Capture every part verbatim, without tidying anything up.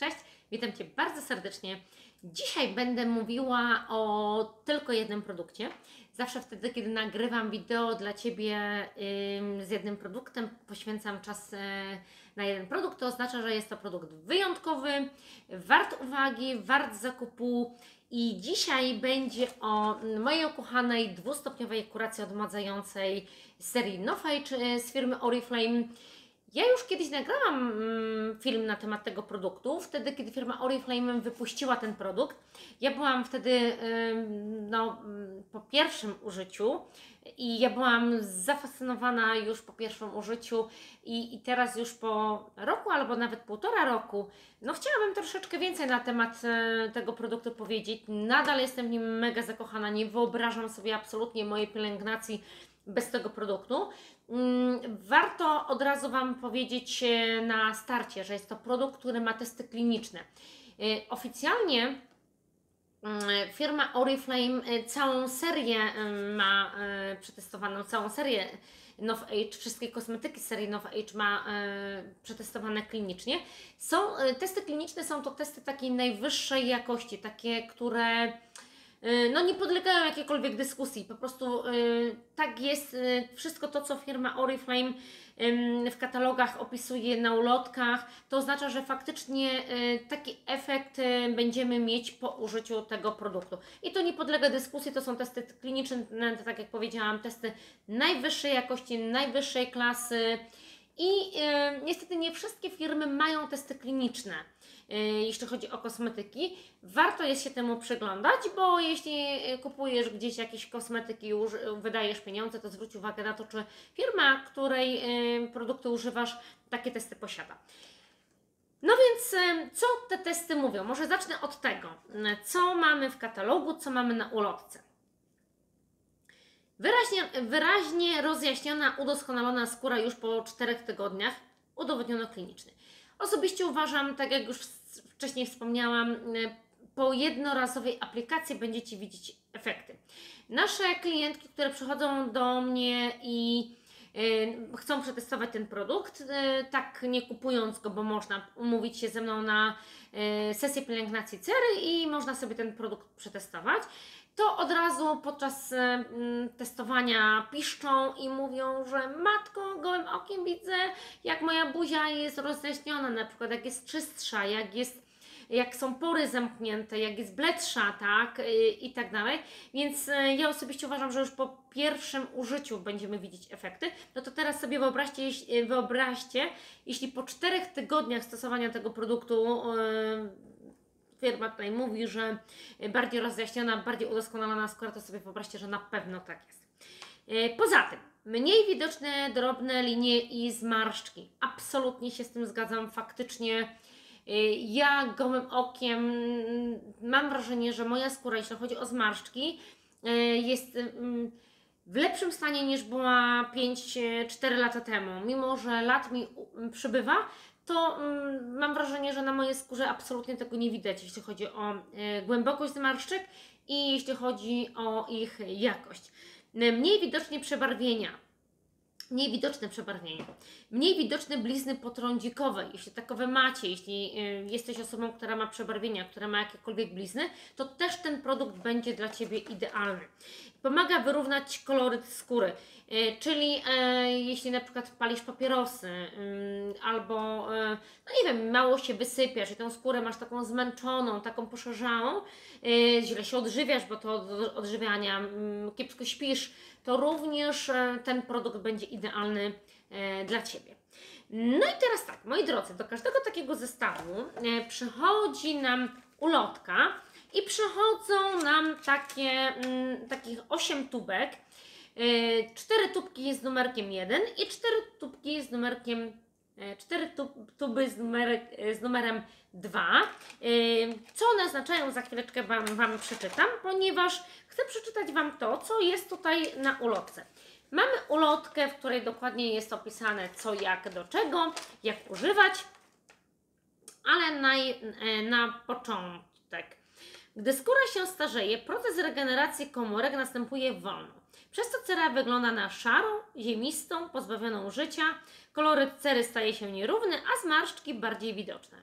Cześć, witam Cię bardzo serdecznie. Dzisiaj będę mówiła o tylko jednym produkcie. Zawsze wtedy, kiedy nagrywam wideo dla Ciebie z jednym produktem, poświęcam czas na jeden produkt. To oznacza, że jest to produkt wyjątkowy, wart uwagi, wart zakupu. I dzisiaj będzie o mojej ukochanej dwustopniowej kuracji odmadzającej serii NovAge z firmy Oriflame. Ja już kiedyś nagrałam film na temat tego produktu, wtedy kiedy firma Oriflame wypuściła ten produkt. Ja byłam wtedy no, po pierwszym użyciu i ja byłam zafascynowana już po pierwszym użyciu i, i teraz już po roku albo nawet półtora roku, no chciałabym troszeczkę więcej na temat tego produktu powiedzieć. Nadal jestem w nim mega zakochana, nie wyobrażam sobie absolutnie mojej pielęgnacji bez tego produktu. Warto od razu Wam powiedzieć na starcie, że jest to produkt, który ma testy kliniczne. Oficjalnie firma Oriflame całą serię ma przetestowaną, całą serię NovAge, wszystkie kosmetyki serii NovAge ma przetestowane klinicznie. Są, testy kliniczne są to testy takiej najwyższej jakości, takie, które no nie podlegają jakiejkolwiek dyskusji, po prostu yy, tak jest, yy, wszystko to, co firma Oriflame yy, w katalogach opisuje na ulotkach, to oznacza, że faktycznie yy, taki efekt yy, będziemy mieć po użyciu tego produktu. I to nie podlega dyskusji, to są testy kliniczne, tak jak powiedziałam, testy najwyższej jakości, najwyższej klasy. I y, niestety nie wszystkie firmy mają testy kliniczne, y, jeśli chodzi o kosmetyki. Warto jest się temu przyglądać, bo jeśli kupujesz gdzieś jakieś kosmetyki i wydajesz pieniądze, to zwróć uwagę na to, czy firma, której y, produkty używasz, takie testy posiada. No więc y, co te testy mówią? Może zacznę od tego, co mamy w katalogu, co mamy na ulotce. Wyraźnie, wyraźnie rozjaśniona, udoskonalona skóra już po czterech tygodniach, udowodniono klinicznie. Osobiście uważam, tak jak już wcześniej wspomniałam, po jednorazowej aplikacji będziecie widzieć efekty. Nasze klientki, które przychodzą do mnie i chcą przetestować ten produkt, tak nie kupując go, bo można umówić się ze mną na sesję pielęgnacji cery i można sobie ten produkt przetestować, to od razu podczas testowania piszczą i mówią, że matko, gołym okiem widzę, jak moja buzia jest rozjaśniona, na przykład jak jest czystsza, jak jest jak są pory zamknięte, jak jest bledsza, tak, i tak dalej. Więc ja osobiście uważam, że już po pierwszym użyciu będziemy widzieć efekty. No to teraz sobie wyobraźcie, wyobraźcie jeśli po czterech tygodniach stosowania tego produktu firma tutaj mówi, że bardziej rozjaśniona, bardziej udoskonalona skóra, to sobie wyobraźcie, że na pewno tak jest. Poza tym, mniej widoczne drobne linie i zmarszczki. Absolutnie się z tym zgadzam, faktycznie. Ja gołym okiem mam wrażenie, że moja skóra, jeśli chodzi o zmarszczki, jest w lepszym stanie niż była pięć cztery lata temu. Mimo że lat mi przybywa, to mam wrażenie, że na mojej skórze absolutnie tego nie widać, jeśli chodzi o głębokość zmarszczek i jeśli chodzi o ich jakość. Mniej widoczne przebarwienia. Mniej widoczne przebarwienie, mniej widoczne blizny potrądzikowe, jeśli takowe macie, jeśli jesteś osobą, która ma przebarwienia, która ma jakiekolwiek blizny, to też ten produkt będzie dla Ciebie idealny. Pomaga wyrównać koloryt skóry, czyli jeśli na przykład palisz papierosy albo, no nie wiem, mało się wysypiasz i tą skórę masz taką zmęczoną, taką poszarzałą, źle się odżywiasz, bo to od odżywiania, kiepsko śpisz, to również ten produkt będzie idealny dla Ciebie. No i teraz tak, moi drodzy, do każdego takiego zestawu przychodzi nam ulotka i przychodzą nam takie, takich osiem tubek. cztery tubki z numerkiem jeden i cztery tubki z numerkiem cztery tuby z, numer, z numerem dwa. Co one oznaczają, za chwileczkę wam, wam przeczytam, ponieważ chcę przeczytać Wam to, co jest tutaj na ulotce. Mamy ulotkę, w której dokładnie jest opisane co, jak, do czego, jak używać, ale na, na początek. Gdy skóra się starzeje, proces regeneracji komórek następuje wolno. Przez to cera wygląda na szarą, ziemistą, pozbawioną życia, koloryt cery staje się nierówny, a zmarszczki bardziej widoczne.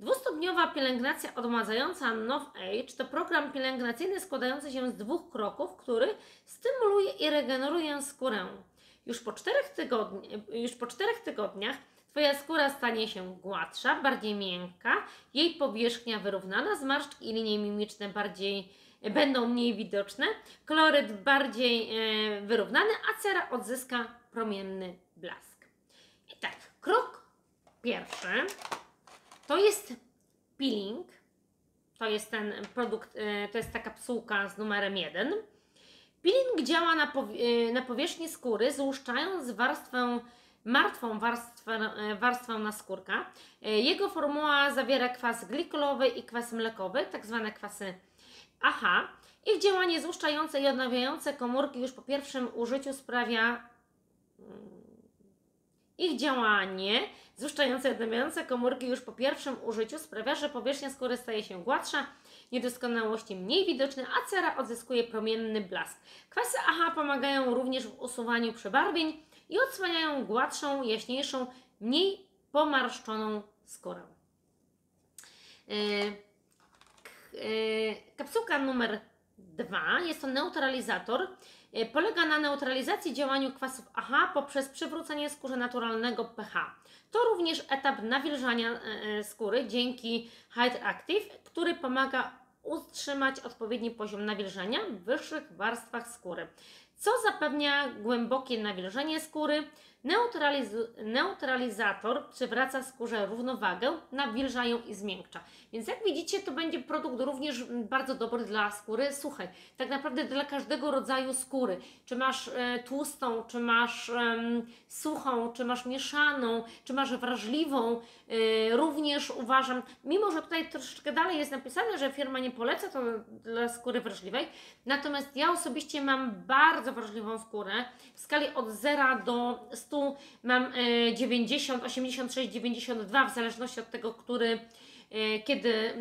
Dwustopniowa pielęgnacja odmładzająca NovAge to program pielęgnacyjny składający się z dwóch kroków, który stymuluje i regeneruje skórę. Już po czterech, tygodni już po czterech tygodniach Twoja skóra stanie się gładsza, bardziej miękka, jej powierzchnia wyrównana, zmarszczki i linie mimiczne bardziej, będą mniej widoczne, koloryt bardziej e, wyrównany, a cera odzyska promienny blask. I tak, krok pierwszy to jest peeling, to jest ten produkt, e, to jest ta kapsułka z numerem jeden. Peeling działa na, pow e, na powierzchni skóry, złuszczając warstwę martwą warstwę, warstwę naskórka. Jego formuła zawiera kwas glikolowy i kwas mlekowy, tak zwane kwasy A H. Ich działanie złuszczające i odnawiające komórki już po pierwszym użyciu sprawia... Ich działanie złuszczające i odnawiające komórki już po pierwszym użyciu sprawia, że powierzchnia skóry staje się gładsza, niedoskonałości mniej widoczne, a cera odzyskuje promienny blask. Kwasy A H pomagają również w usuwaniu przebarwień i odsłaniają gładszą, jaśniejszą, mniej pomarszczoną skórę. Kapsułka numer dwa jest to neutralizator. Polega na neutralizacji działaniu kwasów A H poprzez przywrócenie skórze naturalnego pH. To również etap nawilżania skóry dzięki HydreActive, który pomaga utrzymać odpowiedni poziom nawilżenia w wyższych warstwach skóry, co zapewnia głębokie nawilżenie skóry. Neutraliz- neutralizator przywraca skórze równowagę, nawilża ją i zmiękcza. Więc jak widzicie, to będzie produkt również bardzo dobry dla skóry suchej. Tak naprawdę dla każdego rodzaju skóry. Czy masz e, tłustą, czy masz e, suchą, czy masz mieszaną, czy masz wrażliwą. E, również uważam, mimo że tutaj troszeczkę dalej jest napisane, że firma nie poleca to dla skóry wrażliwej, natomiast ja osobiście mam bardzo wrażliwą skórę. W skali od zera do stu mam dziewięćdziesiąt, osiemdziesiąt sześć, dziewięćdziesiąt dwa, w zależności od tego, który, kiedy,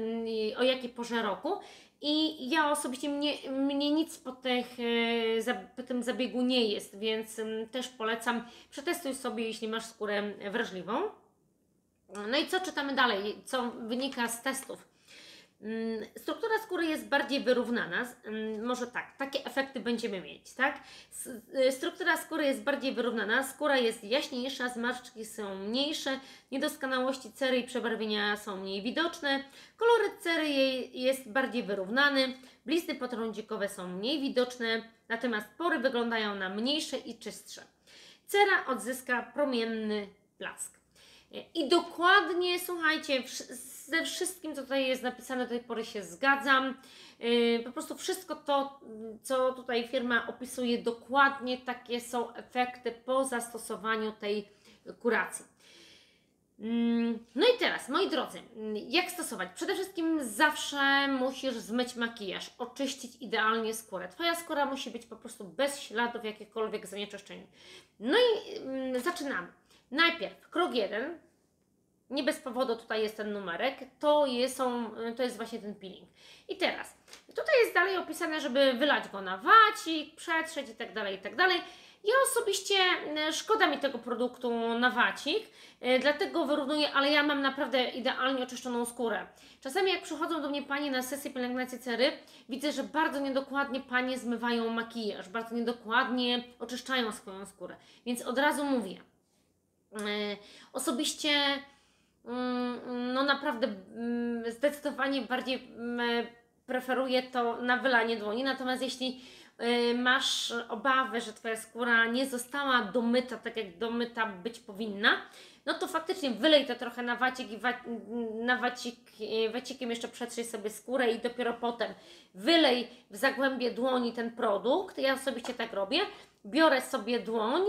o jakiej porze roku. I ja osobiście, mnie, mnie nic po, tych, po tym zabiegu nie jest, więc też polecam, przetestuj sobie, jeśli masz skórę wrażliwą. No i co czytamy dalej, co wynika z testów? Struktura skóry jest bardziej wyrównana, może tak, takie efekty będziemy mieć, tak? Struktura skóry jest bardziej wyrównana, skóra jest jaśniejsza, zmarszczki są mniejsze, niedoskonałości cery i przebarwienia są mniej widoczne, koloryt cery jej jest bardziej wyrównany, blizny potrądzikowe są mniej widoczne, natomiast pory wyglądają na mniejsze i czystsze. Cera odzyska promienny blask. I dokładnie, słuchajcie, ze wszystkim, co tutaj jest napisane, do tej pory się zgadzam. Po prostu wszystko to, co tutaj firma opisuje, dokładnie takie są efekty po zastosowaniu tej kuracji. No i teraz, moi drodzy, jak stosować? Przede wszystkim zawsze musisz zmyć makijaż, oczyścić idealnie skórę. Twoja skóra musi być po prostu bez śladów jakichkolwiek zanieczyszczeń. No i zaczynamy. Najpierw krok jeden, nie bez powodu tutaj jest ten numerek, to jest, są, to jest właśnie ten peeling. I teraz, tutaj jest dalej opisane, żeby wylać go na wacik, przetrzeć i tak dalej, i tak dalej. Ja osobiście, szkoda mi tego produktu na wacik, dlatego wyrównuję, ale ja mam naprawdę idealnie oczyszczoną skórę. Czasami jak przychodzą do mnie panie na sesję pielęgnacji cery, widzę, że bardzo niedokładnie panie zmywają makijaż, bardzo niedokładnie oczyszczają swoją skórę, więc od razu mówię. Osobiście no naprawdę zdecydowanie bardziej preferuję to na wylanie dłoni, natomiast jeśli masz obawy, że Twoja skóra nie została domyta tak jak domyta być powinna, no to faktycznie wylej to trochę na wacik i wa na wacik, wacikiem jeszcze przetrzyj sobie skórę i dopiero potem wylej w zagłębie dłoni ten produkt. Ja osobiście tak robię, biorę sobie dłoń.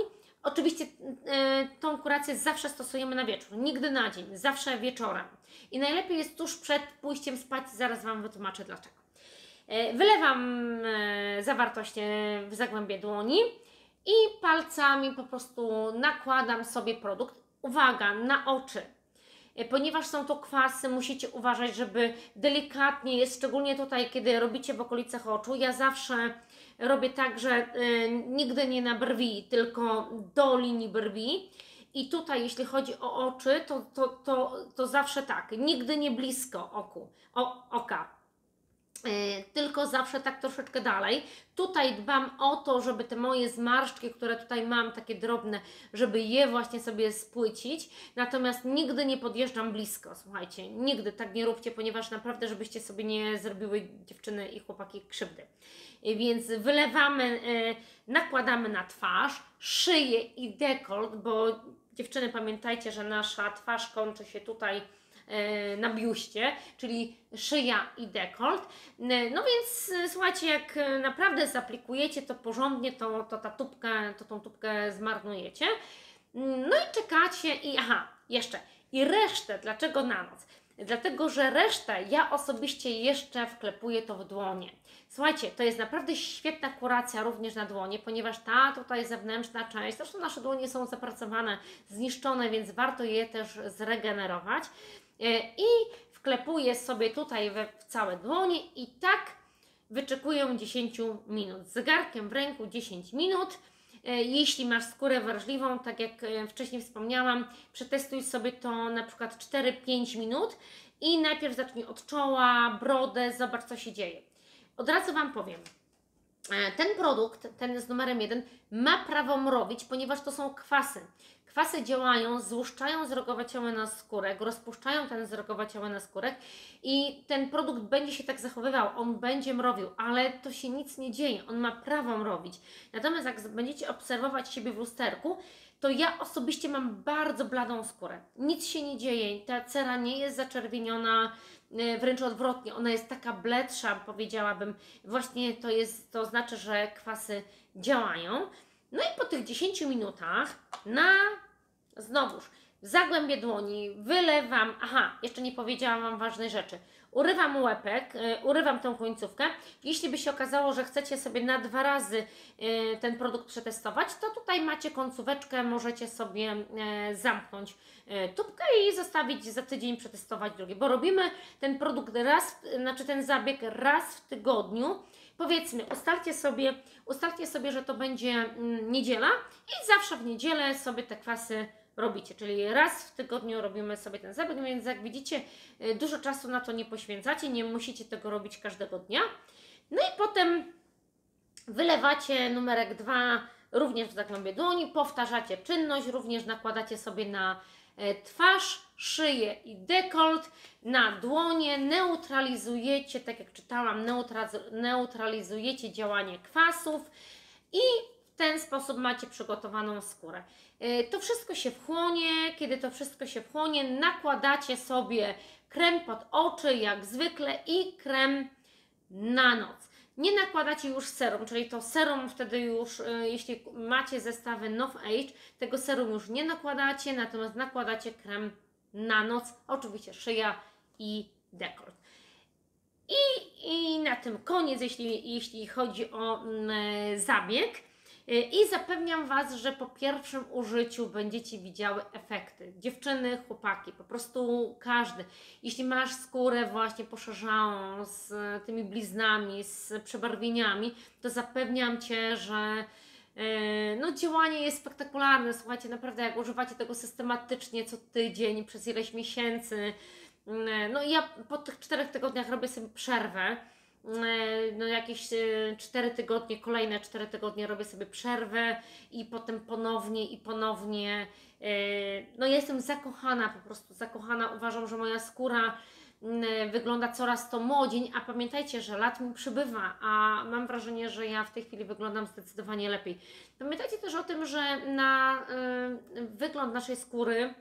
Oczywiście e, tą kurację zawsze stosujemy na wieczór, nigdy na dzień, zawsze wieczorem. I najlepiej jest tuż przed pójściem spać, zaraz Wam wytłumaczę dlaczego. E, wylewam e, zawartość w zagłębie dłoni i palcami po prostu nakładam sobie produkt. Uwaga, na oczy. Ponieważ są to kwasy, musicie uważać, żeby delikatnie jest, szczególnie tutaj, kiedy robicie w okolicach oczu. Ja zawsze robię tak, że y, nigdy nie na brwi, tylko do linii brwi I tutaj, jeśli chodzi o oczy, to, to, to, to zawsze tak, nigdy nie blisko oku, o, oka, yy, tylko zawsze tak troszeczkę dalej. Tutaj dbam o to, żeby te moje zmarszczki, które tutaj mam, takie drobne, żeby je właśnie sobie spłycić, natomiast nigdy nie podjeżdżam blisko, słuchajcie, nigdy tak nie róbcie, ponieważ naprawdę, żebyście sobie nie zrobiły dziewczyny i chłopaki krzywdy. Więc wylewamy, nakładamy na twarz, szyję i dekolt, bo dziewczyny, pamiętajcie, że nasza twarz kończy się tutaj na biuście, czyli szyja i dekolt. No więc słuchajcie, jak naprawdę zaplikujecie to porządnie, to, to, ta tubkę, to tą tubkę zmarnujecie. No i czekacie i aha, jeszcze, i resztę, dlaczego na noc? Dlatego, że resztę ja osobiście jeszcze wklepuję to w dłonie. Słuchajcie, to jest naprawdę świetna kuracja również na dłonie, ponieważ ta tutaj zewnętrzna część, zresztą nasze dłonie są zapracowane, zniszczone, więc warto je też zregenerować. I wklepuję sobie tutaj we, w całe dłonie i tak wyczekuję dziesięć minut. Z zegarkiem w ręku dziesięć minut. Jeśli masz skórę wrażliwą, tak jak wcześniej wspomniałam, przetestuj sobie to na przykład cztery do pięciu minut i najpierw zacznij od czoła, brodę, zobacz co się dzieje. Od razu Wam powiem, ten produkt, ten z numerem jeden, ma prawo mrowić, ponieważ to są kwasy. Kwasy działają, złuszczają zrogowaciałe naskórek, rozpuszczają ten zrogowaciały naskórek i ten produkt będzie się tak zachowywał, on będzie mrowił, ale to się nic nie dzieje, on ma prawo mrowić. Natomiast jak będziecie obserwować siebie w lusterku, to ja osobiście mam bardzo bladą skórę. Nic się nie dzieje, ta cera nie jest zaczerwieniona, wręcz odwrotnie, ona jest taka bledsza, powiedziałabym. Właśnie to jest, to znaczy, że kwasy działają. No i po tych dziesięciu minutach na, znowuż, w zagłębie dłoni wylewam, aha, jeszcze nie powiedziałam Wam ważnej rzeczy, urywam łepek, urywam tą końcówkę. Jeśli by się okazało, że chcecie sobie na dwa razy ten produkt przetestować, to tutaj macie końcóweczkę, możecie sobie zamknąć tubkę i zostawić za tydzień przetestować drugie, bo robimy ten produkt raz, znaczy ten zabieg raz w tygodniu. Powiedzmy, ustalcie sobie, ustalcie sobie, że to będzie niedziela i zawsze w niedzielę sobie te kwasy robicie, czyli raz w tygodniu robimy sobie ten zabieg, więc jak widzicie, dużo czasu na to nie poświęcacie, nie musicie tego robić każdego dnia. No i potem wylewacie numerek dwa również w zagłębie dłoni, powtarzacie czynność, również nakładacie sobie na twarz, szyję i dekolt, na dłonie neutralizujecie, tak jak czytałam, neutralizujecie działanie kwasów i w ten sposób macie przygotowaną skórę. To wszystko się wchłonie, kiedy to wszystko się wchłonie, nakładacie sobie krem pod oczy jak zwykle i krem na noc. Nie nakładacie już serum, czyli to serum wtedy już, jeśli macie zestawy NovAge, tego serum już nie nakładacie, natomiast nakładacie krem na noc, oczywiście szyja i dekolt. I, i na tym koniec, jeśli, jeśli chodzi o mm, zabieg. I zapewniam Was, że po pierwszym użyciu będziecie widziały efekty. Dziewczyny, chłopaki, po prostu każdy. Jeśli masz skórę właśnie poszarzałą, z tymi bliznami, z przebarwieniami, to zapewniam Cię, że no, działanie jest spektakularne. Słuchajcie, naprawdę jak używacie tego systematycznie co tydzień, przez ileś miesięcy. No i ja po tych czterech tygodniach robię sobie przerwę. No jakieś cztery tygodnie, kolejne cztery tygodnie robię sobie przerwę i potem ponownie i ponownie. No ja jestem zakochana, po prostu zakochana, uważam, że moja skóra wygląda coraz to młodzień, a pamiętajcie, że lat mi przybywa, a mam wrażenie, że ja w tej chwili wyglądam zdecydowanie lepiej. Pamiętajcie też o tym, że na wygląd naszej skóry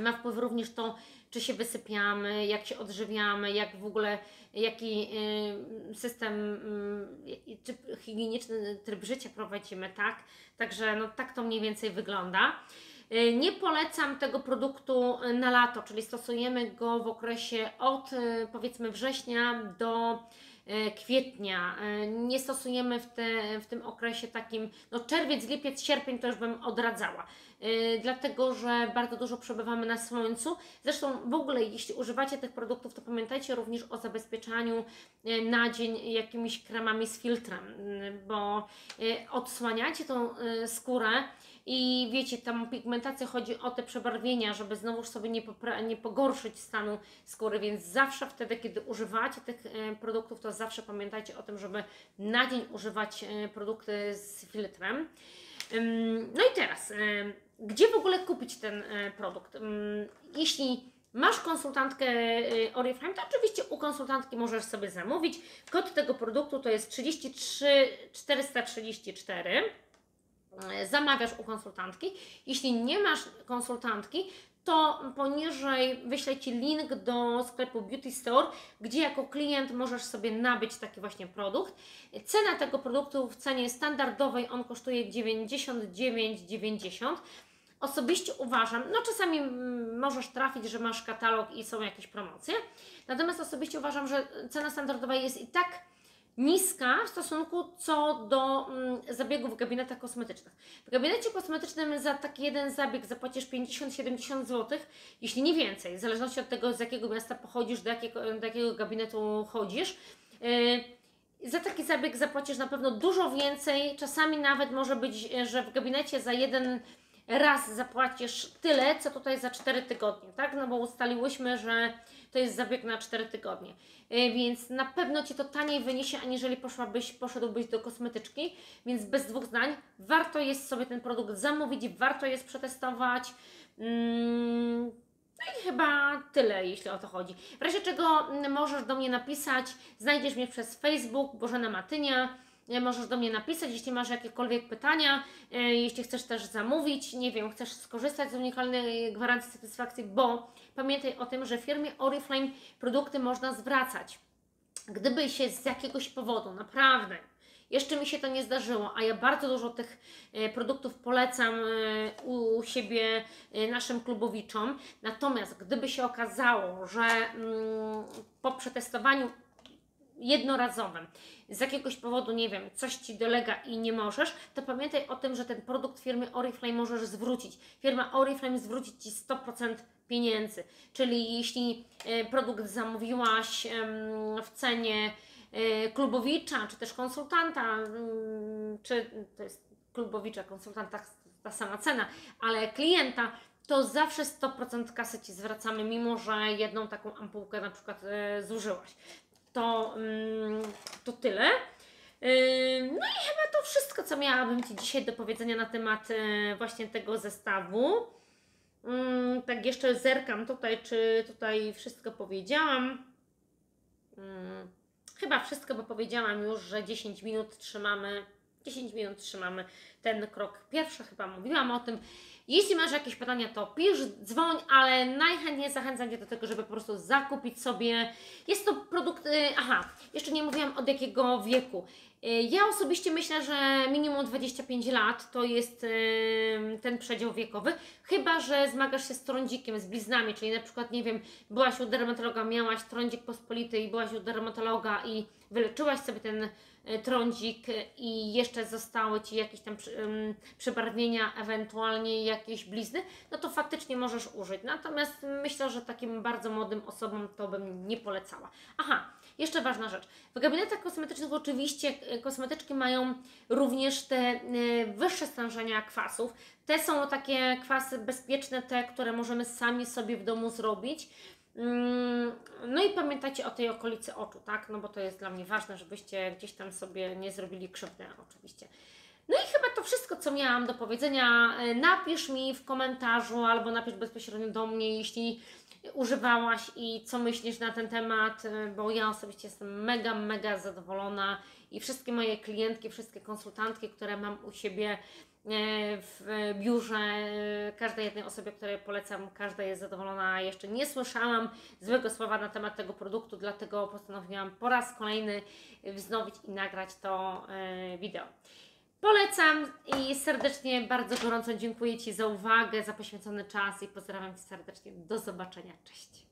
ma wpływ również to, czy się wysypiamy, jak się odżywiamy, jak w ogóle, jaki system czy higieniczny tryb życia prowadzimy, tak? Także no, tak to mniej więcej wygląda. Nie polecam tego produktu na lato, czyli stosujemy go w okresie od powiedzmy września do kwietnia. Nie stosujemy w, te, w tym okresie takim, no czerwiec, lipiec, sierpień to już bym odradzała, dlatego że bardzo dużo przebywamy na słońcu. Zresztą w ogóle jeśli używacie tych produktów, to pamiętajcie również o zabezpieczaniu na dzień jakimiś kremami z filtrem, bo odsłaniacie tą skórę i wiecie, tam o pigmentację chodzi o te przebarwienia, żeby znowuż sobie nie, nie pogorszyć stanu skóry, więc zawsze wtedy, kiedy używacie tych produktów, to zawsze pamiętajcie o tym, żeby na dzień używać produkty z filtrem. No i teraz, gdzie w ogóle kupić ten produkt? Jeśli masz konsultantkę Oriflame, to oczywiście u konsultantki możesz sobie zamówić. Kod tego produktu to jest trzydzieści trzy czterysta trzydzieści cztery. Zamawiasz u konsultantki. Jeśli nie masz konsultantki, to poniżej wyślę Ci link do sklepu Beauty Store, gdzie jako klient możesz sobie nabyć taki właśnie produkt. Cena tego produktu w cenie standardowej on kosztuje dziewięćdziesiąt dziewięć dziewięćdziesiąt. Osobiście uważam, no czasami możesz trafić, że masz katalog i są jakieś promocje, natomiast osobiście uważam, że cena standardowa jest i tak niska w stosunku co do zabiegów w gabinetach kosmetycznych. W gabinecie kosmetycznym za taki jeden zabieg zapłacisz pięćdziesiąt siedemdziesiąt złotych, jeśli nie więcej, w zależności od tego, z jakiego miasta pochodzisz, do jakiego, do jakiego gabinetu chodzisz. Za taki zabieg zapłacisz na pewno dużo więcej, czasami nawet może być, że w gabinecie za jeden raz zapłacisz tyle, co tutaj za cztery tygodnie, tak? No bo ustaliłyśmy, że to jest zabieg na cztery tygodnie, więc na pewno Ci to taniej wyniesie, aniżeli poszłabyś, poszedłbyś do kosmetyczki, więc bez dwóch zdań warto jest sobie ten produkt zamówić, warto jest przetestować. Hmm. No i chyba tyle, jeśli o to chodzi. W razie czego możesz do mnie napisać, znajdziesz mnie przez Facebook, Bożena Matynia. Możesz do mnie napisać, jeśli masz jakiekolwiek pytania, jeśli chcesz też zamówić, nie wiem, chcesz skorzystać z unikalnej gwarancji satysfakcji, bo pamiętaj o tym, że w firmie Oriflame produkty można zwracać. Gdyby się z jakiegoś powodu, naprawdę, jeszcze mi się to nie zdarzyło, a ja bardzo dużo tych produktów polecam u siebie naszym klubowiczom, natomiast gdyby się okazało, że po przetestowaniu jednorazowym, z jakiegoś powodu, nie wiem, coś Ci dolega i nie możesz, to pamiętaj o tym, że ten produkt firmy Oriflame możesz zwrócić. Firma Oriflame zwróci Ci sto procent pieniędzy, czyli jeśli produkt zamówiłaś w cenie klubowicza, czy też konsultanta, czy to jest klubowicza, konsultanta, ta sama cena, ale klienta, to zawsze sto procent kasy Ci zwracamy, mimo że jedną taką ampułkę na przykład zużyłaś. To, to tyle. No i chyba to wszystko, co miałabym Ci dzisiaj do powiedzenia na temat właśnie tego zestawu. Tak jeszcze zerkam tutaj, czy tutaj wszystko powiedziałam. Chyba wszystko, bo powiedziałam już, że dziesięć minut trzymamy. dziesięć minut trzymamy ten krok pierwszy, chyba mówiłam o tym. Jeśli masz jakieś pytania, to pisz, dzwoń, ale najchętniej zachęcam Cię do tego, żeby po prostu zakupić sobie. Jest to produkt, aha, jeszcze nie mówiłam od jakiego wieku. Ja osobiście myślę, że minimum dwadzieścia pięć lat to jest ten przedział wiekowy, chyba że zmagasz się z trądzikiem, z bliznami, czyli na przykład, nie wiem, byłaś u dermatologa, miałaś trądzik pospolity i byłaś u dermatologa i wyleczyłaś sobie ten trądzik i jeszcze zostały Ci jakieś tam przebarwienia, ewentualnie jakieś blizny, no to faktycznie możesz użyć. Natomiast myślę, że takim bardzo młodym osobom to bym nie polecała. Aha, jeszcze ważna rzecz. W gabinetach kosmetycznych oczywiście kosmetyczki mają również te wyższe stężenia kwasów. Te są takie kwasy bezpieczne, te, które możemy sami sobie w domu zrobić. No i pamiętajcie o tej okolicy oczu, tak? No bo to jest dla mnie ważne, żebyście gdzieś tam sobie nie zrobili krzywdy, oczywiście. No i chyba to wszystko, co miałam do powiedzenia. Napisz mi w komentarzu albo napisz bezpośrednio do mnie, jeśli używałaś i co myślisz na ten temat, bo ja osobiście jestem mega, mega zadowolona i wszystkie moje klientki, wszystkie konsultantki, które mam u siebie w biurze, każdej jednej osobie, której polecam, każda jest zadowolona. Jeszcze nie słyszałam złego słowa na temat tego produktu, dlatego postanowiłam po raz kolejny wznowić i nagrać to wideo. Polecam i serdecznie, bardzo gorąco dziękuję Ci za uwagę, za poświęcony czas i pozdrawiam Cię serdecznie. Do zobaczenia. Cześć!